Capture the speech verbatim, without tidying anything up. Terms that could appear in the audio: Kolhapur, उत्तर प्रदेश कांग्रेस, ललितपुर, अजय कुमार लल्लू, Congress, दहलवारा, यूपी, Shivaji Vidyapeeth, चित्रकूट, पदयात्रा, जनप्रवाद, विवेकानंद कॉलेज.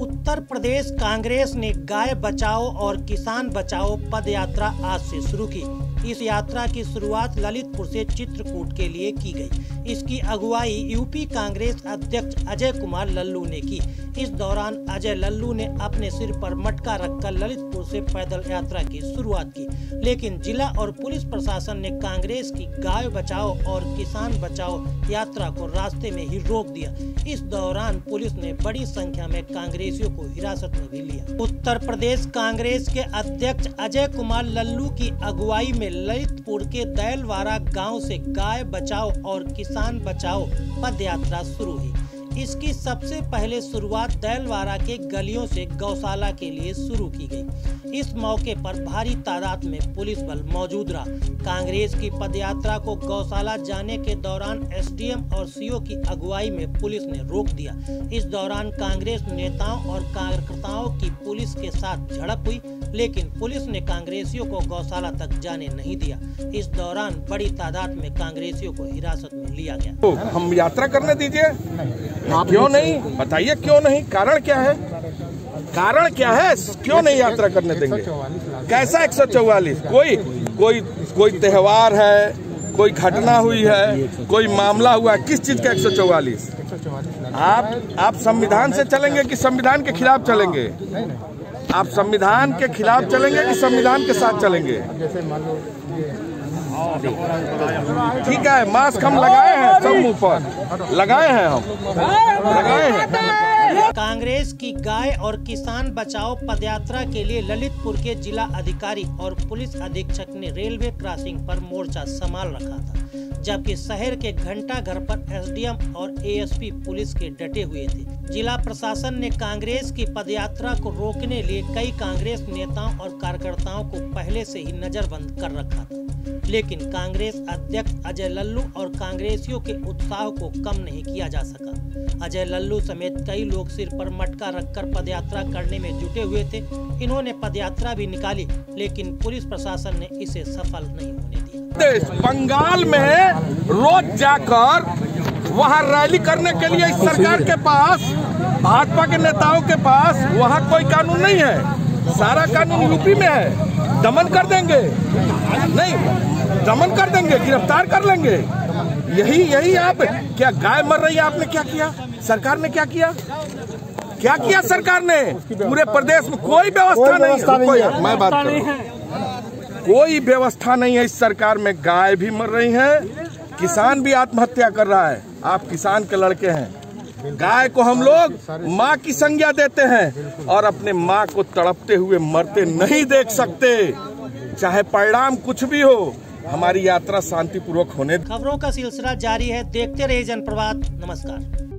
उत्तर प्रदेश कांग्रेस ने गाय बचाओ और किसान बचाओ पद यात्रा आज से शुरू की। इस यात्रा की शुरुआत ललितपुर से चित्रकूट के लिए की गई। इसकी अगुवाई यूपी कांग्रेस अध्यक्ष अजय कुमार लल्लू ने की। इस दौरान अजय लल्लू ने अपने सिर पर मटका रखकर ललितपुर से पैदल यात्रा की शुरुआत की, लेकिन जिला और पुलिस प्रशासन ने कांग्रेस की गाय बचाओ और किसान बचाओ यात्रा को रास्ते में ही रोक दिया। इस दौरान पुलिस ने बड़ी संख्या में कांग्रेसियों को हिरासत में भी लिया। उत्तर प्रदेश कांग्रेस के अध्यक्ष अजय कुमार लल्लू की अगुवाई में ललितपुर के दहलवारा गांव से गाय बचाओ और किसान बचाओ पद यात्रा शुरू हुई। इसकी सबसे पहले शुरुआत दहलवारा के गलियों से गौशाला के लिए शुरू की गई। इस मौके पर भारी तादाद में पुलिस बल मौजूद रहा। कांग्रेस की पदयात्रा को गौशाला जाने के दौरान एसडीएम और सीओ की अगुवाई में पुलिस ने रोक दिया। इस दौरान कांग्रेस नेताओं और कार्यकर्ताओं की पुलिस के साथ झड़प हुई, लेकिन पुलिस ने कांग्रेसियों को गौशाला तक जाने नहीं दिया। इस दौरान बड़ी तादाद में कांग्रेसियों को हिरासत में लिया गया। तो हम यात्रा करने दीजिए, क्यों नहीं? बताइए क्यों नहीं, कारण क्या है? कारण क्या है, क्यों नहीं यात्रा करने देंगे? कैसा एक सौ चौवालीस? कोई कोई कोई त्योहार है, कोई घटना हुई है, कोई मामला हुआ है? किस चीज का एक सौ चौवालीस? आप आप संविधान से चलेंगे कि संविधान के खिलाफ चलेंगे? आप संविधान के खिलाफ चलेंगे कि संविधान के साथ चलेंगे? ठीक है, मास्क हम लगाए हैं, सब मुंह पर लगाए हैं, हम लगाए हैं। कांग्रेस की गाय और किसान बचाओ पदयात्रा के लिए ललितपुर के जिला अधिकारी और पुलिस अधीक्षक ने रेलवे क्रॉसिंग पर मोर्चा संभाल रखा था, जबकि शहर के घंटा घर पर एसडीएम और एएसपी पुलिस के डटे हुए थे। जिला प्रशासन ने कांग्रेस की पदयात्रा को रोकने लिए कई कांग्रेस नेताओं और कार्यकर्ताओं को पहले से ही नजरबंद कर रखा था, लेकिन कांग्रेस अध्यक्ष अजय लल्लू और कांग्रेसियों के उत्साह को कम नहीं किया जा सका। अजय लल्लू समेत कई लोग सिर पर मटका रखकर पदयात्रा करने में जुटे हुए थे। इन्होंने पदयात्रा भी निकाली, लेकिन पुलिस प्रशासन ने इसे सफल नहीं होने दिया। बंगाल में रोज जाकर वहाँ रैली करने के लिए इस सरकार के पास, भाजपा के नेताओं के पास वहाँ कोई कानून नहीं है। सारा कानून यूपी में है। दमन कर देंगे, नहीं दमन कर देंगे, गिरफ्तार कर लेंगे। यही यही आप क्या, गाय मर रही है, आपने क्या किया? सरकार ने क्या किया? क्या किया सरकार ने? पूरे प्रदेश में कोई व्यवस्था नहीं है। कोई मैं बात करूं, कोई व्यवस्था नहीं है इस सरकार में। गाय भी मर रही है, किसान भी आत्महत्या कर रहा है। आप किसान के लड़के हैं। गाय को हम लोग माँ की संज्ञा देते हैं और अपने माँ को तड़पते हुए मरते नहीं देख सकते, चाहे परिणाम कुछ भी हो। हमारी यात्रा शांतिपूर्वक होने। खबरों का सिलसिला जारी है, देखते रहिए जनप्रवाद। नमस्कार।